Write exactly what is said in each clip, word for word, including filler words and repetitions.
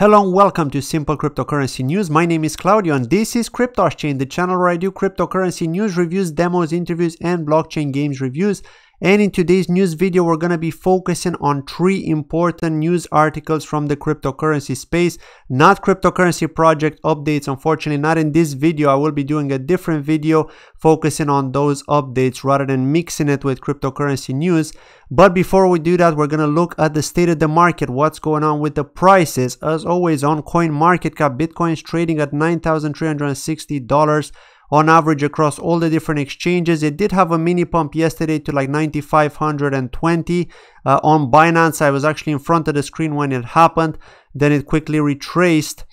Hello and welcome to Simple Cryptocurrency News. My name is Claudio and this is KryptosChain, the channel where I do cryptocurrency news reviews, demos, interviews and blockchain games reviews. And in today's news video, we're going to be focusing on three important news articles from the cryptocurrency space, not cryptocurrency project updates. Unfortunately, not in this video. I will be doing a different video focusing on those updates rather than mixing it with cryptocurrency news. But before we do that, we're going to look at the state of the market, what's going on with the prices. As always, on CoinMarketCap, Bitcoin's trading at nine thousand three hundred sixty dollars on average across all the different exchanges. It did have a mini pump yesterday to like nine thousand five hundred twenty. Uh, on Binance, I was actually in front of the screen when it happened. Then it quickly retraced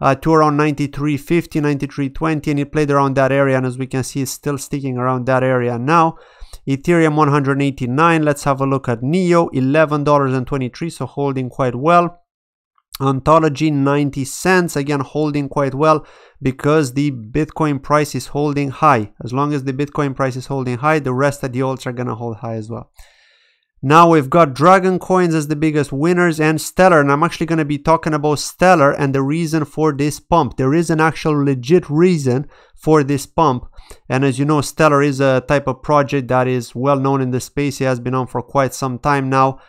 uh, to around ninety-three fifty, ninety-three twenty, and it played around that area. And as we can see, it's still sticking around that area now. Ethereum one hundred eighty-nine. Let's have a look at NEO, eleven dollars and twenty-three cents, so holding quite well. Ontology ninety cents, again holding quite well because the Bitcoin price is holding high. As long as the Bitcoin price is holding high, the rest of the alts are going to hold high as well. Now we've got Dragon Coins as the biggest winners and Stellar, and I'm actually going to be talking about Stellar and the reason for this pump. There is an actual legit reason for this pump, and as you know, Stellar is a type of project that is well known in the space. It has been on for quite some time now.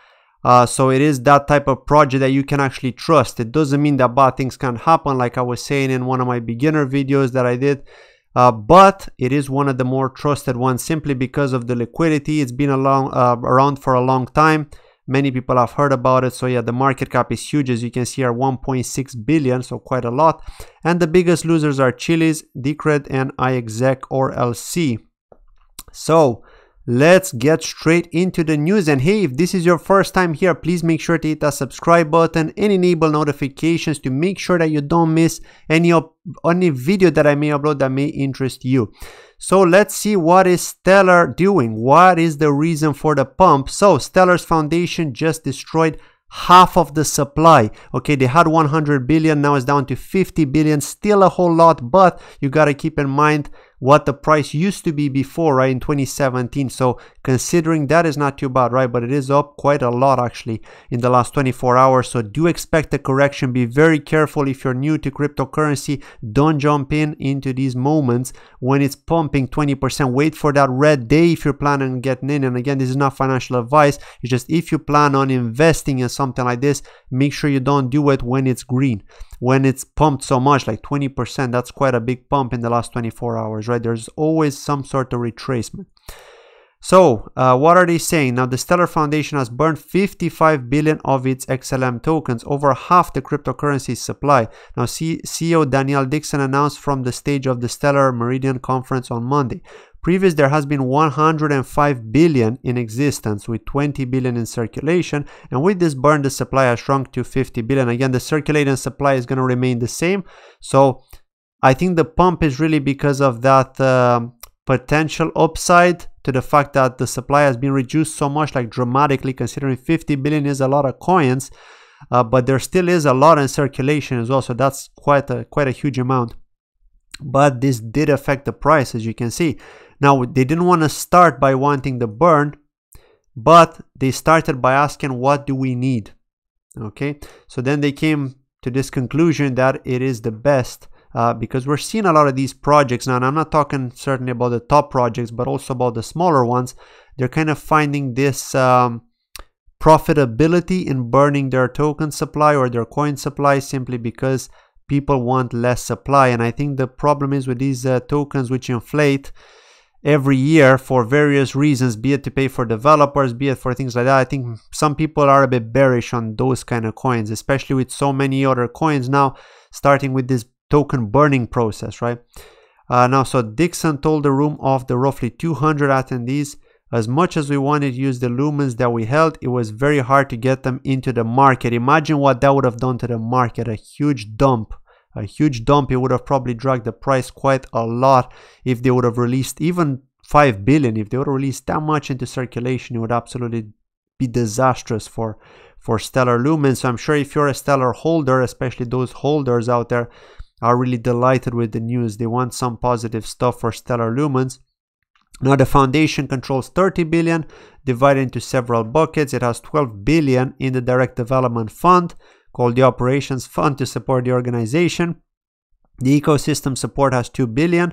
Uh, so it is that type of project that you can actually trust. It doesn't mean that bad things can happen, like I was saying in one of my beginner videos that I did. Uh, but it is one of the more trusted ones simply because of the liquidity. It's been a long, uh, around for a long time. Many people have heard about it. So yeah, the market cap is huge, as you can see, are one point six billion, so quite a lot. And the biggest losers are Chilis, Decred, and iExec or L C. So let's get straight into the news. And hey, if this is your first time here, please make sure to hit that subscribe button and enable notifications to make sure that you don't miss any of any video that I may upload that may interest you. So let's see, what is Stellar doing? What is the reason for the pump? So Stellar's foundation just destroyed half of the supply. Okay, they had one hundred billion, now it's down to fifty billion, still a whole lot, but you got to keep in mind what the price used to be before, right, in twenty seventeen. So considering that is not too bad, right? But it is up quite a lot actually in the last twenty-four hours. So do expect a correction. Be very careful if you're new to cryptocurrency. Don't jump in into these moments when it's pumping twenty percent. Wait for that red day if you're planning on getting in. And again, this is not financial advice. It's just if you plan on investing in something like this, make sure you don't do it when it's green, when it's pumped so much, like twenty percent. That's quite a big pump in the last twenty-four hours, right? There's always some sort of retracement. So uh, what are they saying? Now the Stellar Foundation has burned fifty-five billion of its X L M tokens, over half the cryptocurrency supply. Now C E O Daniel Dixon announced from the stage of the Stellar Meridian conference on Monday. Previous, there has been one hundred five billion in existence with twenty billion in circulation, and with this burn, the supply has shrunk to fifty billion. Again, the circulating supply is going to remain the same. So I think the pump is really because of that um, potential upside to the fact that the supply has been reduced so much, like dramatically, considering fifty billion is a lot of coins, uh, but there still is a lot in circulation as well. So that's quite a, quite a huge amount. But this did affect the price, as you can see. Now, they didn't want to start by wanting the burn, but they started by asking, what do we need? Okay, so then they came to this conclusion that it is the best. Uh, because we're seeing a lot of these projects now, and I'm not talking certainly about the top projects, but also about the smaller ones. They're kind of finding this um, profitability in burning their token supply or their coin supply simply because people want less supply. And I think the problem is with these uh, tokens, which inflate every year for various reasons, be it to pay for developers, be it for things like that. I think some people are a bit bearish on those kind of coins, especially with so many other coins now starting with this token burning process, right? Uh, now, so Dixon told the room of the roughly two hundred attendees, as much as we wanted to use the lumens that we held, it was very hard to get them into the market. Imagine what that would have done to the market, a huge dump, a huge dump. It would have probably dragged the price quite a lot if they would have released even five billion. If they would have released that much into circulation, it would absolutely be disastrous for, for Stellar Lumens. So I'm sure if you're a Stellar holder, especially those holders out there, are really delighted with the news. They want some positive stuff for Stellar Lumens. Now the foundation controls thirty billion divided into several buckets. It has twelve billion in the direct development fund, called the Operations Fund to support the organization. The ecosystem support has two billion,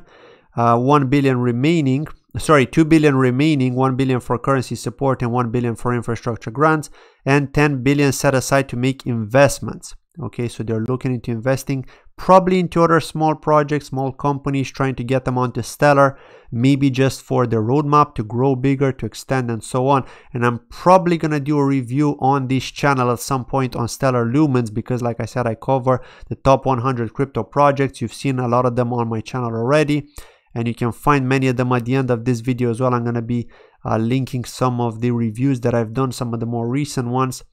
uh, one billion remaining, sorry, two billion remaining, one billion for currency support and one billion for infrastructure grants, and ten billion set aside to make investments. Okay, so they're looking into investing probably into other small projects, small companies, trying to get them onto Stellar, maybe just for the roadmap to grow bigger, to extend and so on. And I'm probably going to do a review on this channel at some point on Stellar Lumens, because like I said, I cover the top one hundred crypto projects. You've seen a lot of them on my channel already, and you can find many of them at the end of this video as well. I'm going to be uh, linking some of the reviews that I've done, some of the more recent ones.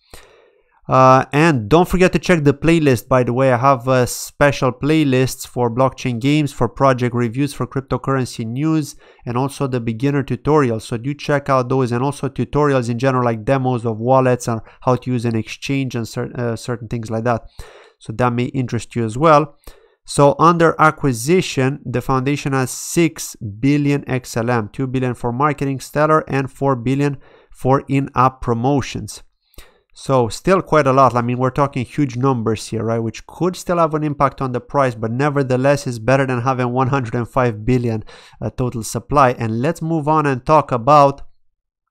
Uh, and don't forget to check the playlist, by the way. I have uh, special playlists for blockchain games, for project reviews, for cryptocurrency news, and also the beginner tutorials. So do check out those, and also tutorials in general, like demos of wallets and how to use an exchange and cer uh, certain things like that. So that may interest you as well. So under acquisition, the foundation has six billion X L M, two billion for marketing Stellar, and four billion for in-app promotions. So still quite a lot. I mean, we're talking huge numbers here, right? Which could still have an impact on the price, but nevertheless is better than having one hundred five billion uh, total supply. And let's move on and talk about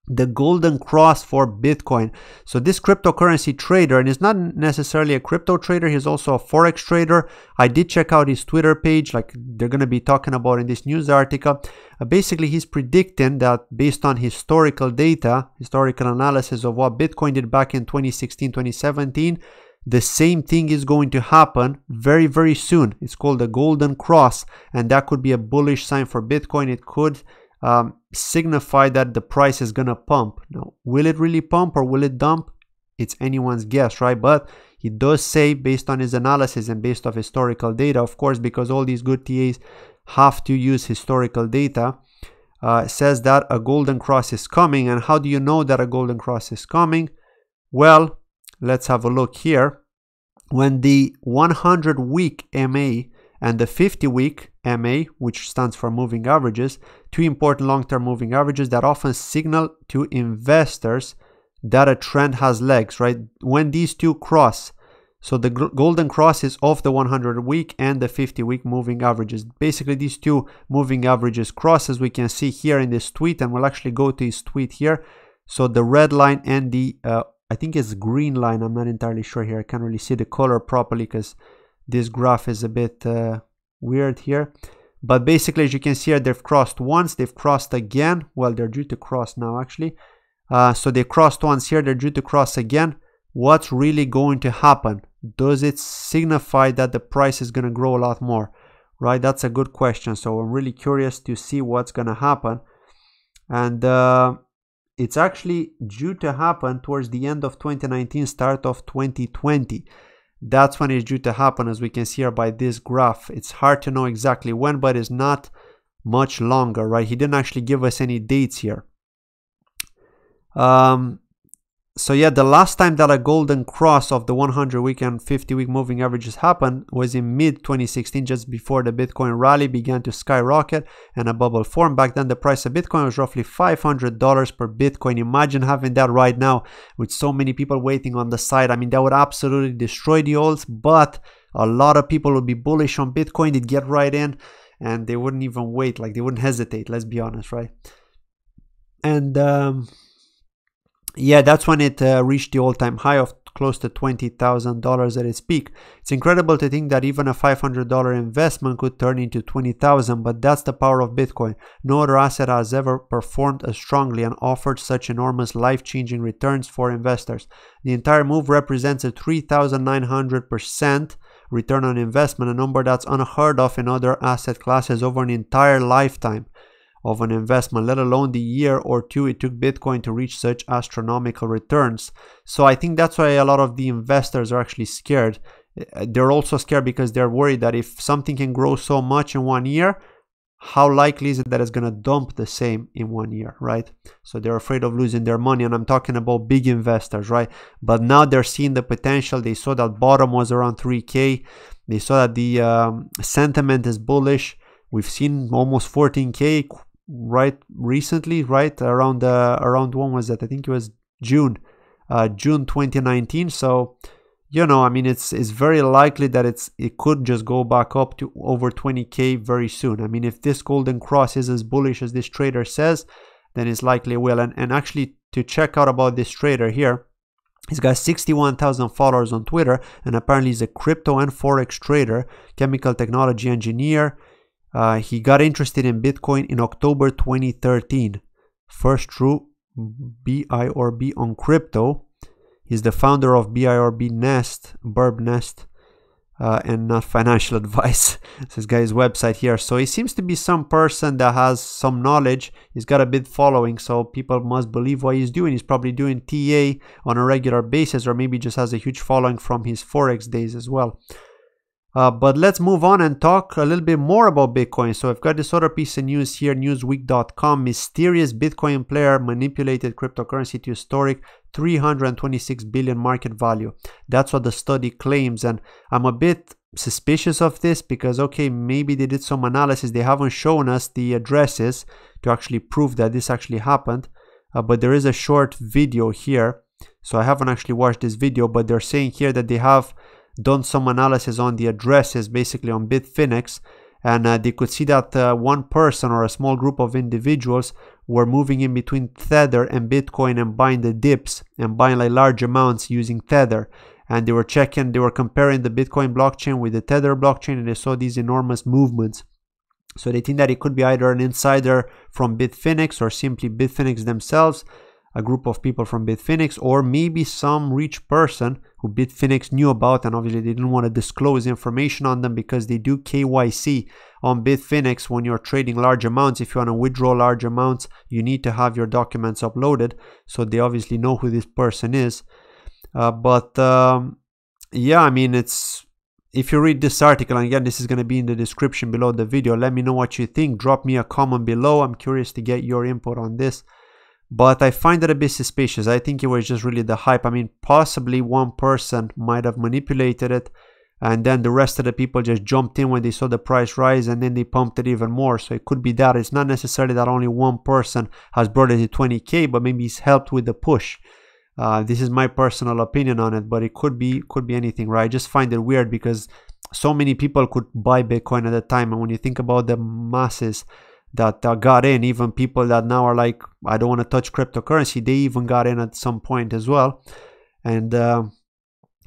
the golden cross for Bitcoin. So this cryptocurrency trader, and it's not necessarily a crypto trader, he's also a forex trader. I did check out his Twitter page, like they're going to be talking about in this news article. Uh, basically, he's predicting that based on historical data, historical analysis of what Bitcoin did back in twenty sixteen, twenty seventeen, the same thing is going to happen very, very soon. It's called the golden cross, and that could be a bullish sign for Bitcoin. It could Um, signify that the price is gonna pump. Now, will it really pump or will it dump? It's anyone's guess, right? But he does say, based on his analysis and based off historical data, of course, because all these good T As have to use historical data, uh, says that a golden cross is coming. And how do you know that a golden cross is coming? Well, let's have a look here. When the one hundred week M A and the fifty week M A, which stands for moving averages, two important long-term moving averages that often signal to investors that a trend has legs, right? When these two cross, so the golden cross is off the one hundred week and the fifty week moving averages. Basically, these two moving averages cross, as we can see here in this tweet, and we'll actually go to his tweet here. So the red line and the, uh, I think it's green line, I'm not entirely sure here. I can't really see the color properly because this graph is a bit uh, weird here, but basically, as you can see here, they've crossed once, they've crossed again. Well, they're due to cross now, actually. Uh, so they crossed once here, they're due to cross again. What's really going to happen? Does it signify that the price is going to grow a lot more, right? That's a good question. So I'm really curious to see what's going to happen. And uh, it's actually due to happen towards the end of twenty nineteen, start of twenty twenty. That's when it's due to happen, as we can see here by this graph. It's hard to know exactly when, but it's not much longer, right? He didn't actually give us any dates here. Um, so yeah, the last time that a golden cross of the one hundred week and fifty week moving averages happened was in mid twenty sixteen, just before the Bitcoin rally began to skyrocket and a bubble formed. Back then, the price of Bitcoin was roughly five hundred dollars per Bitcoin. Imagine having that right now with so many people waiting on the side. I mean, that would absolutely destroy the alts, but a lot of people would be bullish on Bitcoin. They'd get right in and they wouldn't even wait. Like, they wouldn't hesitate, let's be honest, right? And um yeah, that's when it uh, reached the all-time high of close to twenty thousand dollars at its peak. It's incredible to think that even a five hundred dollar investment could turn into twenty thousand dollars, but that's the power of Bitcoin. No other asset has ever performed as strongly and offered such enormous life-changing returns for investors. The entire move represents a three thousand nine hundred percent return on investment, a number that's unheard of in other asset classes over an entire lifetime of an investment, let alone the year or two it took Bitcoin to reach such astronomical returns. So I think that's why a lot of the investors are actually scared. They're also scared because they're worried that if something can grow so much in one year, how likely is it that it's going to dump the same in one year, right? So they're afraid of losing their money, and I'm talking about big investors, right? But now they're seeing the potential. They saw that bottom was around three K. They saw that the um, sentiment is bullish. We've seen almost fourteen K, right, recently, right around uh, around when was that? I think it was June, uh, June twenty nineteen. So you know, I mean, it's it's very likely that it's it could just go back up to over twenty K very soon. I mean, if this golden cross is as bullish as this trader says, then it's likely it will. And, and actually, to check out about this trader here, he's got sixty-one thousand followers on Twitter, and apparently he's a crypto and forex trader, chemical technology engineer. Uh, he got interested in Bitcoin in October twenty thirteen. First true B I R B on crypto. He's the founder of B I R B Nest, B I R B Nest, uh, and not financial advice. This guy's website here. So he seems to be some person that has some knowledge. He's got a big following, so people must believe what he's doing. He's probably doing T A on a regular basis, or maybe just has a huge following from his forex days as well. Uh, but let's move on and talk a little bit more about Bitcoin. So I've got this other piece of news here, newsweek dot com. Mysterious Bitcoin player manipulated cryptocurrency to historic three hundred twenty-six billion market value. That's what the study claims. And I'm a bit suspicious of this because, okay, maybe they did some analysis. They haven't shown us the addresses to actually prove that this actually happened. Uh, but there is a short video here. So I haven't actually watched this video, but they're saying here that they have done some analysis on the addresses, basically on Bitfinex, and uh, they could see that uh, one person or a small group of individuals were moving in between Tether and Bitcoin and buying the dips and buying like large amounts using Tether. And they were checking, they were comparing the Bitcoin blockchain with the Tether blockchain, and they saw these enormous movements. So they think that it could be either an insider from Bitfinex, or simply Bitfinex themselves, a group of people from Bitfinex, or maybe some rich person who Bitfinex knew about, and obviously they didn't want to disclose information on them because they do K Y C on Bitfinex when you're trading large amounts. If you want to withdraw large amounts, you need to have your documents uploaded, so they obviously know who this person is. Uh, but um, yeah, I mean, it's, if you read this article, and again, this is going to be in the description below the video, let me know what you think. Drop me a comment below. I'm curious to get your input on this. But I find it a bit suspicious. I think it was just really the hype. I mean, possibly one person might have manipulated it, and then the rest of the people just jumped in when they saw the price rise, and then they pumped it even more. So it could be that. It's not necessarily that only one person has brought it to twenty K, but maybe he's helped with the push. Uh, this is my personal opinion on it, but it could be could be anything, right? I just find it weird because so many people could buy Bitcoin at the time. And when you think about the masses that uh, got in, even people that now are like, I don't want to touch cryptocurrency, they even got in at some point as well. And uh,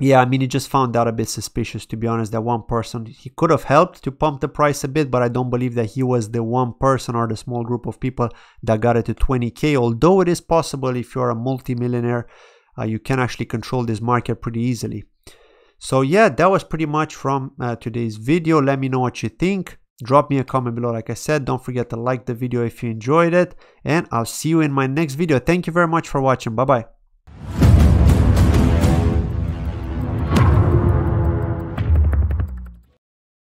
yeah, I mean, it just found that a bit suspicious, to be honest, that one person, he could have helped to pump the price a bit, but I don't believe that he was the one person or the small group of people that got it to twenty K, although it is possible. If you're a multi-millionaire, uh, you can actually control this market pretty easily. So yeah, that was pretty much from uh, today's video. Let me know what you think. Drop me a comment below, like I said. Don't forget to like the video if you enjoyed it, and I'll see you in my next video. Thank you very much for watching. Bye bye.